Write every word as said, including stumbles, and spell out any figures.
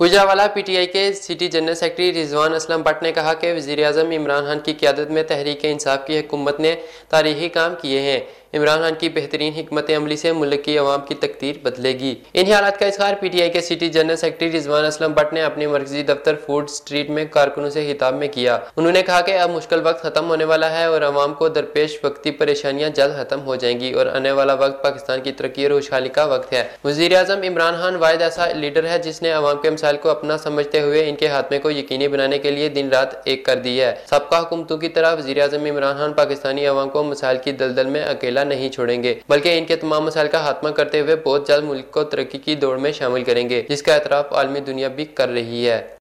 Gujranwala PTI के city general secretary Rizwan Aslam Butt ने कहा कि वज़ीर-ए-आज़म इमरान खान की क़यादत में तहरीक इंसाफ़ की हुकूमत ने तारीख़ी काम किए हैं। इमरान खान की बेहतरीन हिकमत अमली से मुल्क की आवाम की तकदीर बदलेगी। इन हालात का इज़हार पीटीआई के city general secretary Rizwan Aslam Butt ने अपने मरकजी दफ्तर फूड स्ट्रीट में कारकुनों से खिताब में किया। उन्होंने कहा कि अब मुश्किल वक्त खत्म होने वाला है और आवाम को दरपेश वक्ती परेशानियां जल्द खत्म हो जाएंगी और आने वाला वक्त पाकिस्तान की तरक्की और खुशहाली का वक्त है। वज़ीर-ए-आज़म इमरान खान वाहिद ऐसा लीडर है जिसने आवाम के मिसाल को अपना समझते हुए इनके हाथमे को यकीनी बनाने के लिए दिन रात एक कर दी है। सबका हुकूमतों की तरह वज़ीर-ए-आज़म इमरान खान पाकिस्तानी आवाम को मिसाल की दलदल में अकेला नहीं छोड़ेंगे, बल्कि इनके तमाम मसाइल का खात्मा करते हुए बहुत जल्द मुल्क को तरक्की की दौड़ में शामिल करेंगे, जिसका एतराफ आलमी दुनिया भी कर रही है।